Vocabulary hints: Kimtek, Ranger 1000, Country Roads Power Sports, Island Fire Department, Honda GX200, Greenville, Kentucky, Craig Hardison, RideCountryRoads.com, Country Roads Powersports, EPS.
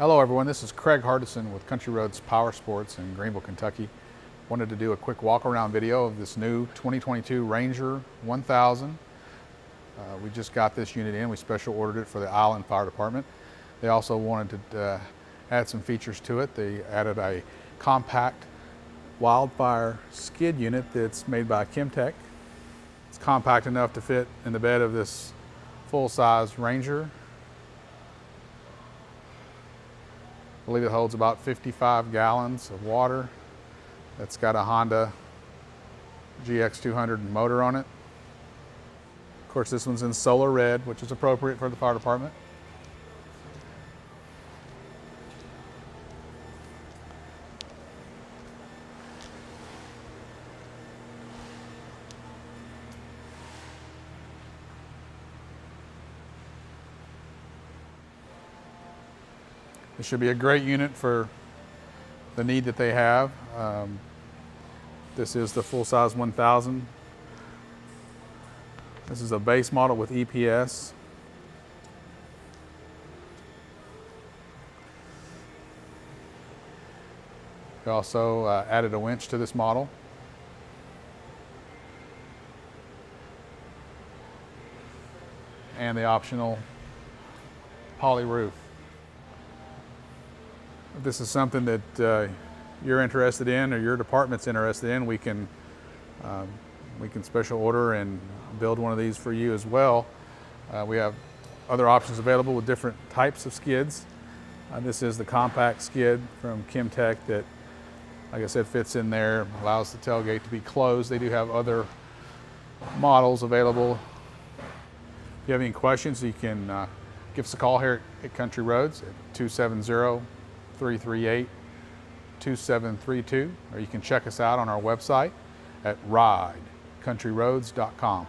Hello everyone, this is Craig Hardison with Country Roads Power Sports in Greenville, Kentucky. Wanted to do a quick walk around video of this new 2022 Ranger 1000. We just got this unit in. We special ordered it for the Island Fire Department. They also wanted to add some features to it. They added a compact wildfire skid unit that's made by Kimtek. It's compact enough to fit in the bed of this full-size Ranger. I believe it holds about 55 gallons of water. It's got a Honda GX200 motor on it. Of course, this one's in solar red, which is appropriate for the fire department. It should be a great unit for the need that they have. This is the full-size 1000. This is a base model with EPS. We also added a winch to this model. And the optional poly roof. If this is something that you're interested in or your department's interested in, we can special order and build one of these for you as well. We have other options available with different types of skids. This is the compact skid from Kimtek that, like I said, fits in there, allows the tailgate to be closed. They do have other models available. If you have any questions, you can give us a call here at Country Roads at 270-338-2732, or you can check us out on our website at RideCountryRoads.com.